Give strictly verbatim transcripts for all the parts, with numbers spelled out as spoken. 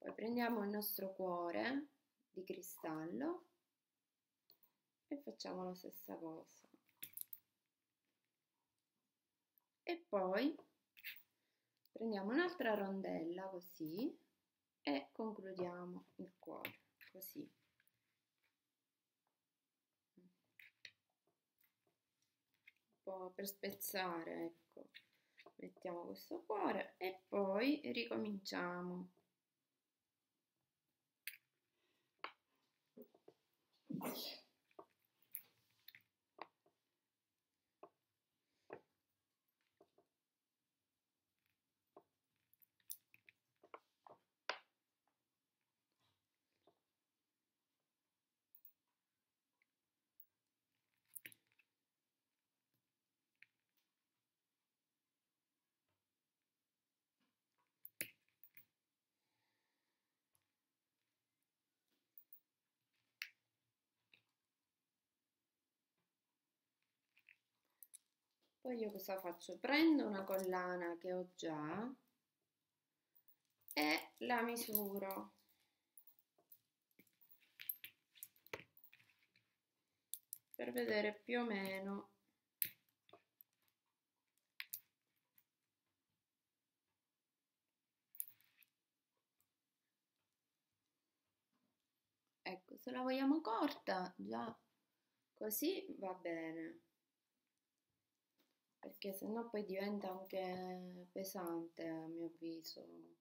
Poi prendiamo il nostro cuore di cristallo e facciamo la stessa cosa. E poi prendiamo un'altra rondella così e concludiamo il cuore così. Un po' per spezzare, ecco. Mettiamo questo cuore e poi ricominciamo. Poi io cosa faccio? Prendo una collana che ho già e la misuro. Per vedere più o meno. Ecco, se la vogliamo corta, già così va bene. Perché sennò poi diventa anche pesante, a mio avviso,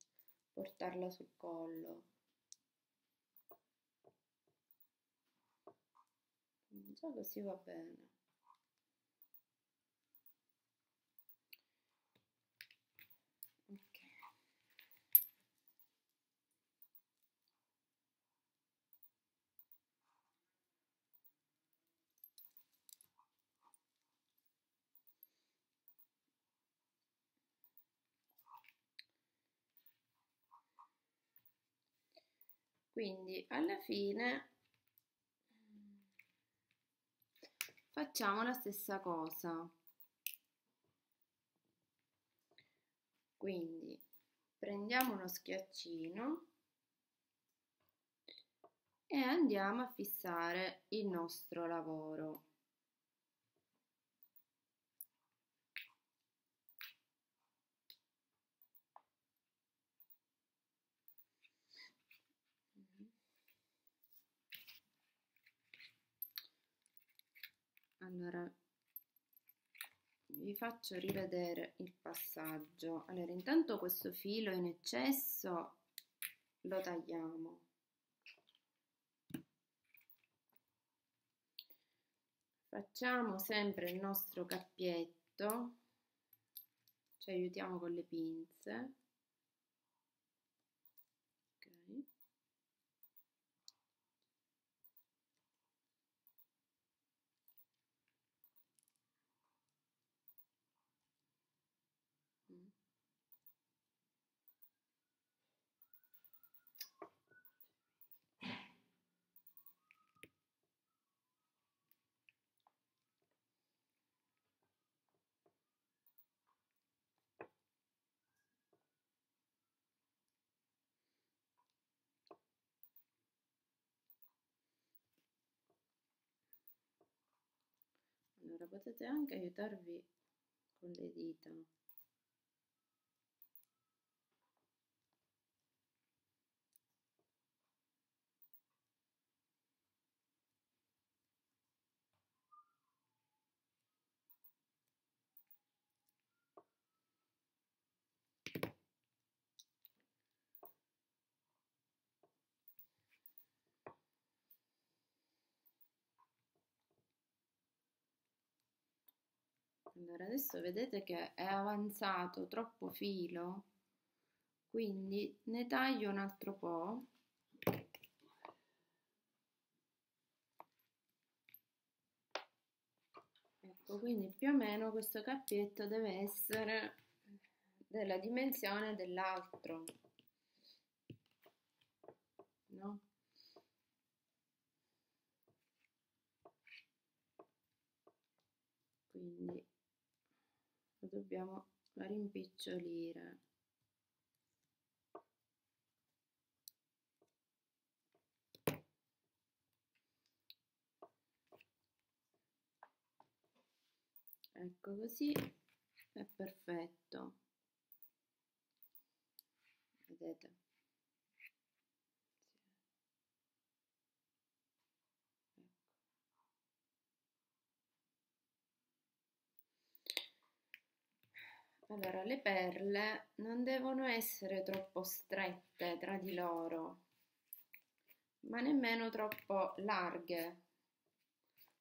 portarla sul collo. Già così va bene. Quindi alla fine facciamo la stessa cosa. Quindi prendiamo uno schiaccino e andiamo a fissare il nostro lavoro. Allora, vi faccio rivedere il passaggio. Allora, intanto questo filo in eccesso lo tagliamo. Facciamo sempre il nostro cappietto, ci aiutiamo con le pinze. Allora, potete anche aiutarvi con le dita. Allora, adesso vedete che è avanzato troppo filo, quindi ne taglio un altro po'. Ecco, quindi più o meno questo cappietto deve essere della dimensione dell'altro, no? Quindi dobbiamo rimpicciolire. Ecco, così è perfetto, vedete? Sì. Ecco. Allora, le perle non devono essere troppo strette tra di loro, ma nemmeno troppo larghe,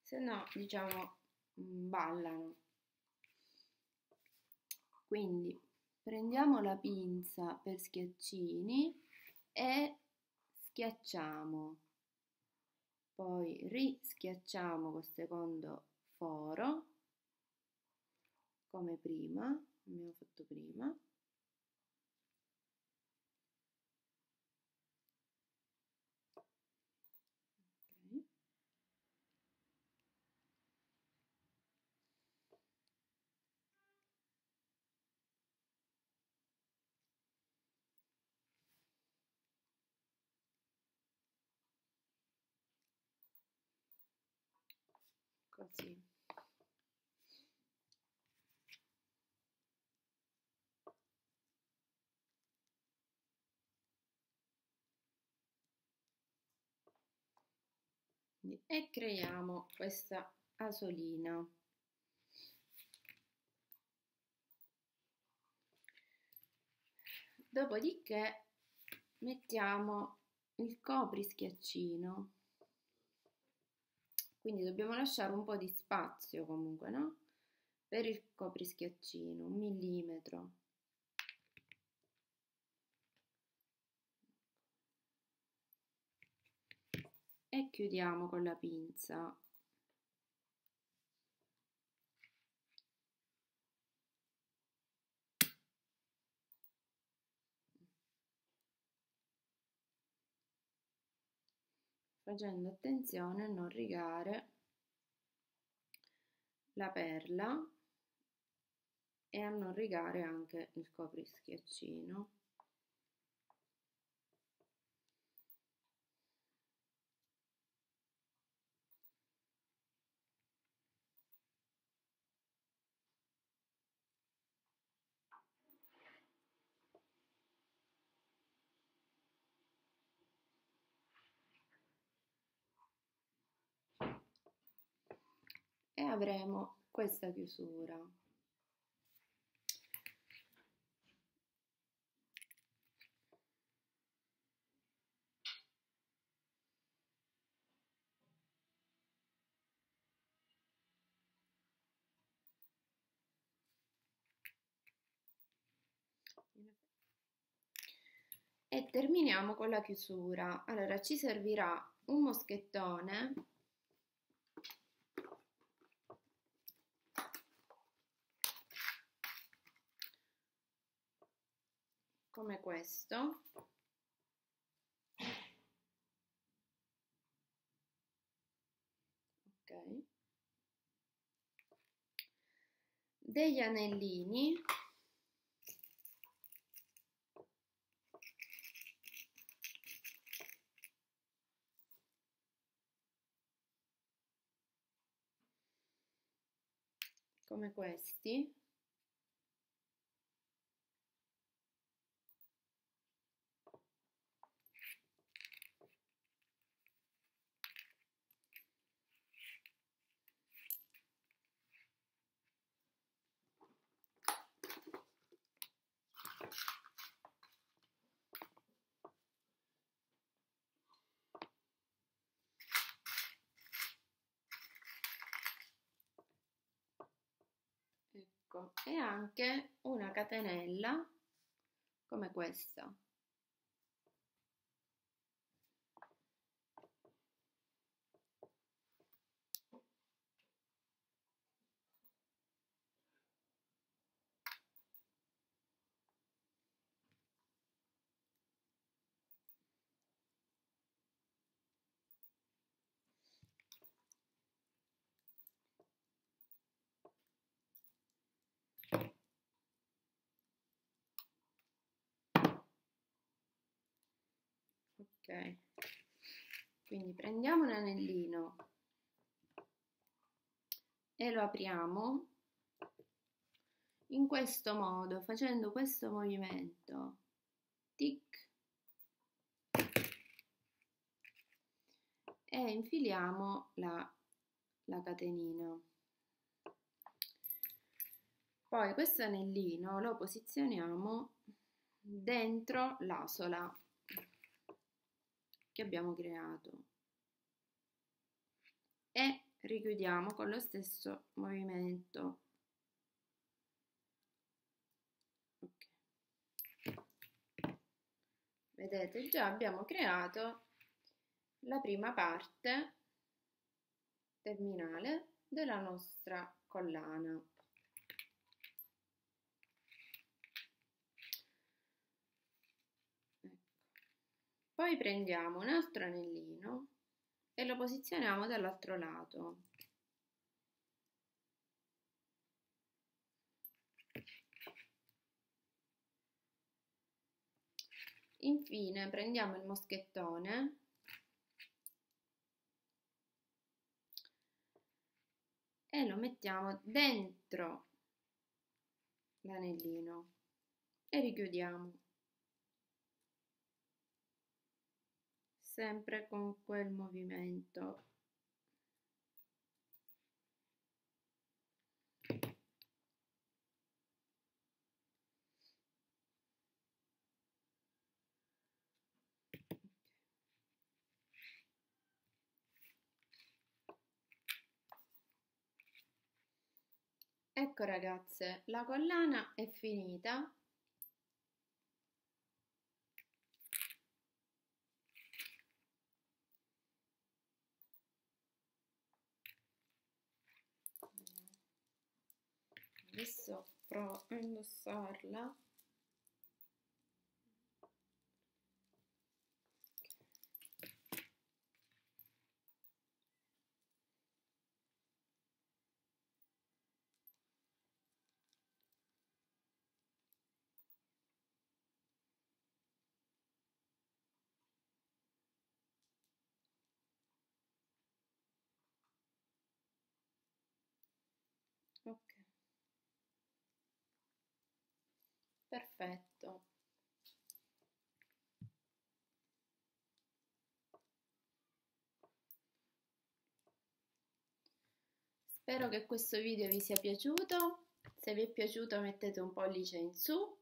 se no, diciamo, ballano. Quindi prendiamo la pinza per schiaccini e schiacciamo, poi rischiacciamo col secondo foro come prima, abbiamo fatto prima. Così. E creiamo questa asolina. Dopodiché mettiamo il coprischiaccino. Quindi dobbiamo lasciare un po' di spazio comunque, no? Per il coprischiaccino, un millimetro. E chiudiamo con la pinza. Facendo attenzione a non rigare la perla e a non rigare anche il coprischiaccino. E avremo questa chiusura. E terminiamo con la chiusura. Allora, ci servirà un moschettone come questo, ok, degli anellini come questi. E anche una catenella come questa. Okay. Quindi prendiamo un anellino e lo apriamo in questo modo, facendo questo movimento, tic, e infiliamo la, la catenina. Poi questo anellino lo posizioniamo dentro l'asola che abbiamo creato e richiudiamo con lo stesso movimento. Vedete, già abbiamo creato la prima parte terminale della nostra collana. Ecco. Poi prendiamo un altro anellino e lo posizioniamo dall'altro lato. Infine prendiamo il moschettone e lo mettiamo dentro l'anellino e richiudiamo sempre con quel movimento. Ecco ragazze, la collana è finita. Adesso provo a indossarla. Ok, perfetto. Spero che questo video vi sia piaciuto. Se vi è piaciuto mettete un pollice in su.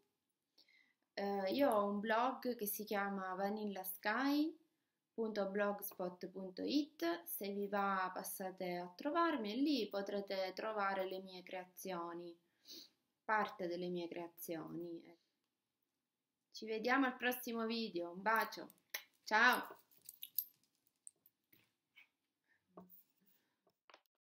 Eh, io ho un blog che si chiama vanilla sky punto blogspot punto it, se vi va passate a trovarmi e lì potrete trovare le mie creazioni, parte delle mie creazioni. Ci vediamo al prossimo video, un bacio, ciao!